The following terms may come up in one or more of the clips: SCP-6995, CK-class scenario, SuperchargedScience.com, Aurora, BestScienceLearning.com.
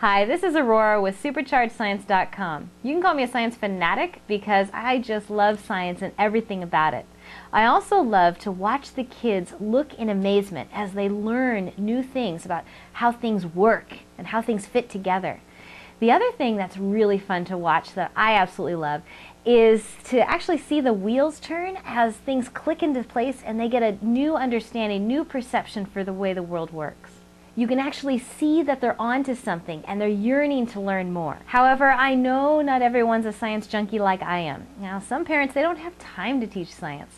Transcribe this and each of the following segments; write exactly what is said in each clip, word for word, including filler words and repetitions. Hi, this is Aurora with Supercharged Science dot com. You can call me a science fanatic because I just love science and everything about it. I also love to watch the kids look in amazement as they learn new things about how things work and how things fit together. The other thing that's really fun to watch that I absolutely love is to actually see the wheels turn as things click into place and they get a new understanding, new perception for the way the world works. You can actually see that they're onto something and they're yearning to learn more. However, I know not everyone's a science junkie like I am. Now, some parents, they don't have time to teach science.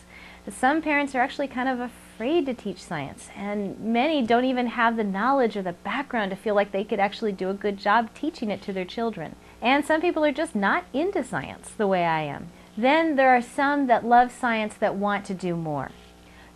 Some parents are actually kind of afraid to teach science, and many don't even have the knowledge or the background to feel like they could actually do a good job teaching it to their children. And some people are just not into science the way I am. Then there are some that love science that want to do more.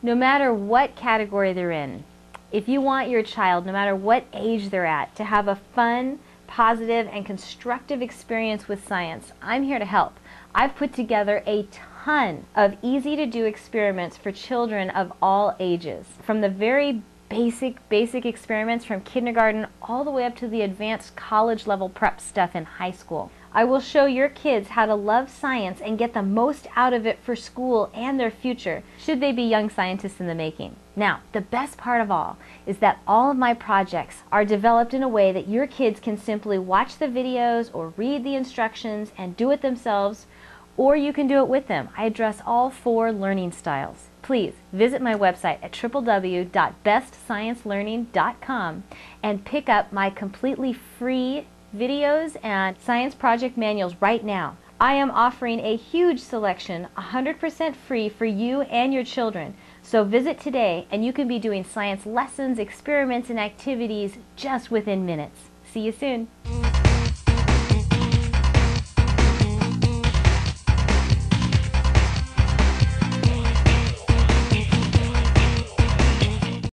No matter what category they're in, if you want your child, no matter what age they're at, to have a fun, positive, and constructive experience with science, I'm here to help. I've put together a ton of easy-to-do experiments for children of all ages. From the very basic, basic experiments from kindergarten all the way up to the advanced college-level prep stuff in high school. I will show your kids how to love science and get the most out of it for school and their future, should they be young scientists in the making. Now, the best part of all is that all of my projects are developed in a way that your kids can simply watch the videos or read the instructions and do it themselves, or you can do it with them. I address all four learning styles. Please visit my website at w w w dot best science learning dot com and pick up my completely free videos and science project manuals right now. I am offering a huge selection, one hundred percent free for you and your children. So visit today and you can be doing science lessons, experiments, and activities just within minutes. See you soon.